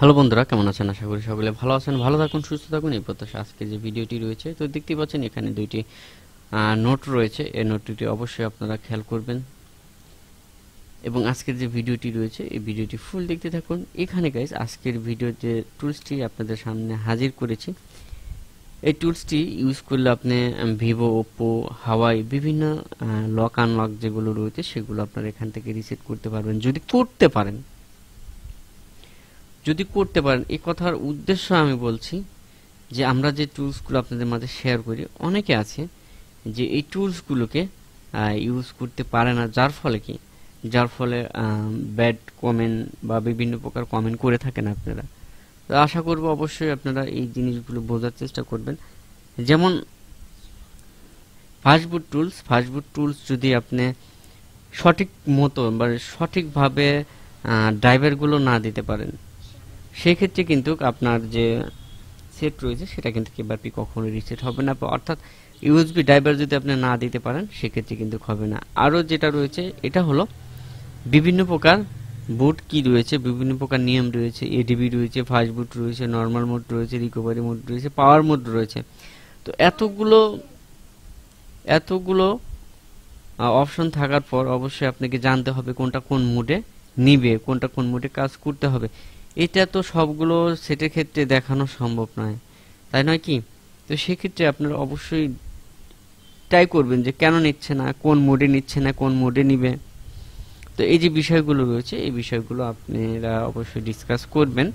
Hello बंधुरा केमन आছেন आशा करी सकले भालो आছেন भालो থাকুন সুস্থ থাকুন এই প্রত্যাশা আজকে যে ভিডিওটি রয়েছে তো দেখতে পাচ্ছেন এখানে দুইটি নোট রয়েছে এই নোটটি অবশ্যই আপনারা খেয়াল করবেন এবং আজকের যে ভিডিওটি রয়েছে এই ভিডিওটি ফুল দেখতে থাকুন এখানে गाइस আজকের ভিডিওতে টুলসটি আপনাদের সামনে হাজির করেছি এই টুলসটি ইউজ করলে আপনি ভিভো ওপো হাওয়াই বিভিন্ন লক আনলক যেগুলো রয়েছে সেগুলো আপনারা এখান থেকে রিসেট করতে পারবেন যদি করতে পারেন যদি করতে পারেন এই কথার উদ্দেশ্য আমি বলছি যে আমরা যে টুলসগুলো আপনাদের মাঝে শেয়ার করি অনেকে আছে যে এই টুলসগুলোকে ইউজ করতে পারে না যার ফলে ব্যাড কমেন্ট বা বিভিন্ন প্রকার কমেন্ট করে থাকেন আপনারা তো আশা করব অবশ্যই আপনারা এই জিনিসগুলো বোঝার চেষ্টা করবেন যেমন ফাস্টবুট টুলস যদি আপনি সঠিক মতো বা সঠিকভাবে ড্রাইভারগুলো না দিতে পারেন সেই ক্ষেত্রে কিন্তু আপনার যে সেট রয়েছে সেটা কিন্তু কিভাবে কখনো রিসেট হবে না অর্থাৎ ইউএসবি ড্রাইভার যদি আপনি না দিতে পারেন সেই ক্ষেত্রে কিন্তু হবে না আর যেটা রয়েছে এটা হলো বিভিন্ন প্রকার বুট কি রয়েছে বিভিন্ন প্রকার নিয়ম রয়েছে এডিবি রয়েছে ফাস্ট বুট রয়েছে নরমাল মোড রয়েছে রিকভারি মোড রয়েছে পাওয়ার মোড রয়েছে তো এতগুলো অপশন থাকার পর অবশ্যই আপনাকে জানতে হবে কোনটা কোন মোডে নিবে কোনটা কোন মোডে কাজ করতে হবে এটা তো সবগুলো সেটের ক্ষেত্রে দেখানো সম্ভব নয় তাই নয় কি তো সেই ক্ষেত্রে আপনারা অবশ্যই ট্রাই করবেন যে কেন নিচ্ছে না কোন মোডে নিচ্ছে না কোন মোডে নিবে তো এই যে বিষয়গুলো রয়েছে এই বিষয়গুলো আপনারা অবশ্যই ডিসকাস করবেন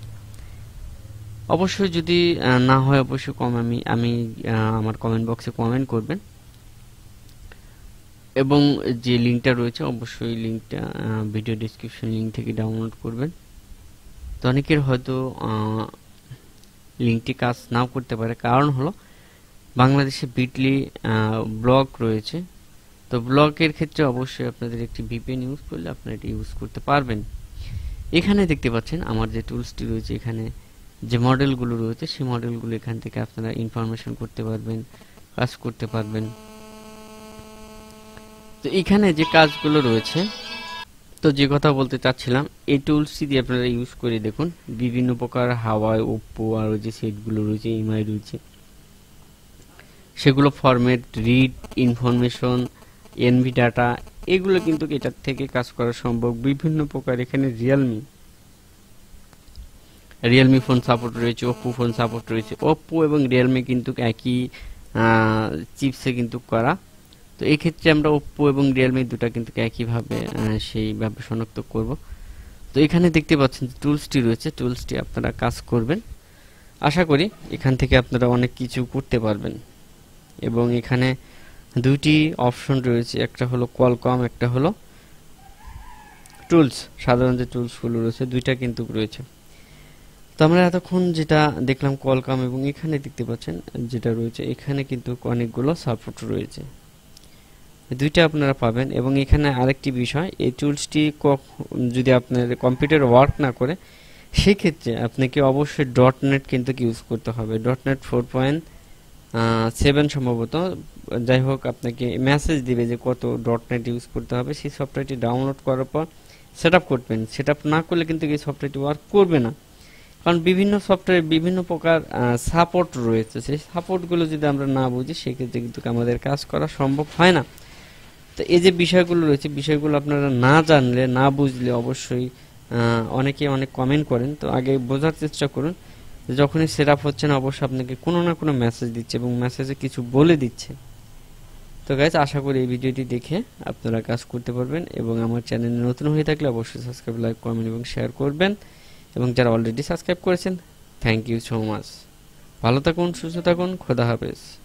অবশ্যই যদি না হয় অবশ্যই আমি আমার কমেন্ট বক্সে কমেন্ট করবেন এবং যে লিংকটা রয়েছে অবশ্যই লিংকটা ভিডিও ডেসক্রিপশন লিংক থেকে ডাউনলোড করবেন তো অনেকের হয়তো লিংকটি কাজ নাও করতে পারে কারণ হলো বাংলাদেশে বিটলি ব্লক রয়েছে তো ব্লকের ক্ষেত্রে অবশ্যই আপনাদের একটি ভিপিএন ইউজ করলে আপনারা এটা ইউজ করতে পারবেন এখানে দেখতে পাচ্ছেন আমার যে টুলসটি রয়েছে এখানে যে মডেলগুলো রয়েছে সেই মডেলগুলো এখান থেকে আপনারা ইনফরমেশন করতে পারবেন কাজ করতে পারবেন তো এখানে যে কাজগুলো রয়েছে তো যে কথা বলতে চাচ্ছিলাম এই টুলসটি দিয়ে আপনারা ইউজ করে দেখুন বিভিন্ন প্রকার হাওয়াই ওপো আর যে সেটগুলো রয়েছে এমআই রয়েছে সেগুলো format read information NV data এগুলো কিন্তু এটার থেকে কাজ করা সম্ভব বিভিন্ন প্রকার এখানে রিয়েলমি ফোন সাপোর্ট রয়েছে ওপো ফোন সাপোর্ট রয়েছে ওপো এবং রিয়েলমি কিন্তু একই চিপসে কিন্তু করা তো এই ক্ষেত্রে আমরা ওপো এবং রিয়েলমি দুটো কিন্তু একইভাবে সেইভাবে শনাক্ত করব তো এখানে দেখতে পাচ্ছেন টুলসটি রয়েছে টুলসটি আপনারা কাজ করবেন আশা করি এখান থেকে আপনারা অনেক কিছু করতে পারবেন এবং এখানে দুটি অপশন রয়েছে একটা হলো কোয়ালকম একটা হলো টুলস সাধারণ যে টুলসগুলো রয়েছে দুইটা কিন্তু রয়েছে তো আমরা এতক্ষণ যেটা দেখলাম কোয়ালকম এবং এখানে দেখতে পাচ্ছেন যেটা রয়েছে এখানে কিন্তু অনেকগুলো সাপোর্ট রয়েছে দুইটা আপনারা পাবেন এবং এখানে আরেকটি বিষয় এই টুলসটি যদি আপনার কম্পিউটার ওয়ার্ক না করে সেই ক্ষেত্রে আপনাকে অবশ্যই .net কিন্তু ইউজ করতে হবে .net 4.7 সম্ভবত যাই হোক আপনাকে মেসেজ দিবে যে কত .net ইউজ করতে হবে সেই সফটওয়্যারটি ডাউনলোড করার পর সেটআপ করবেন সেটআপ না করলে কিন্তু এই সফটওয়্যারটি ওয়ার্ক করবে না কারণ বিভিন্ন সফটওয়্যার বিভিন্ন প্রকার সাপোর্ট রয়েছে সেই সাপোর্টগুলো যদি আমরা না বুঝি সেই ক্ষেত্রে কিন্তু আমাদের কাজ করা সম্ভব হয় না তো এই যে বিষয়গুলো রয়েছে বিষয়গুলো আপনারা না জানলে না বুঝলে অবশ্যই অনেকে অনেক কমেন্ট করেন তো আগে বোঝার চেষ্টা করুন যখনই সেটআপ হচ্ছে না অবশ্যই আপনাকে কোনো না কোনো মেসেজ দিচ্ছে এবং মেসেজে কিছু বলে দিচ্ছে তো গাইস আশা করি এই ভিডিওটি দেখে আপনারা কাজ করতে পারবেন এবং আমার চ্যানেলে নতুন হয়ে থাকলে অবশ্যই সাবস্ক্রাইব লাইক কমেন্ট এবং শেয়ার করবেন এবং যারা অলরেডি সাবস্ক্রাইব করেছেন থ্যাংক ইউ সো মাচ ভালো থাকুন সুস্থ থাকুন খোদা হাফেজ।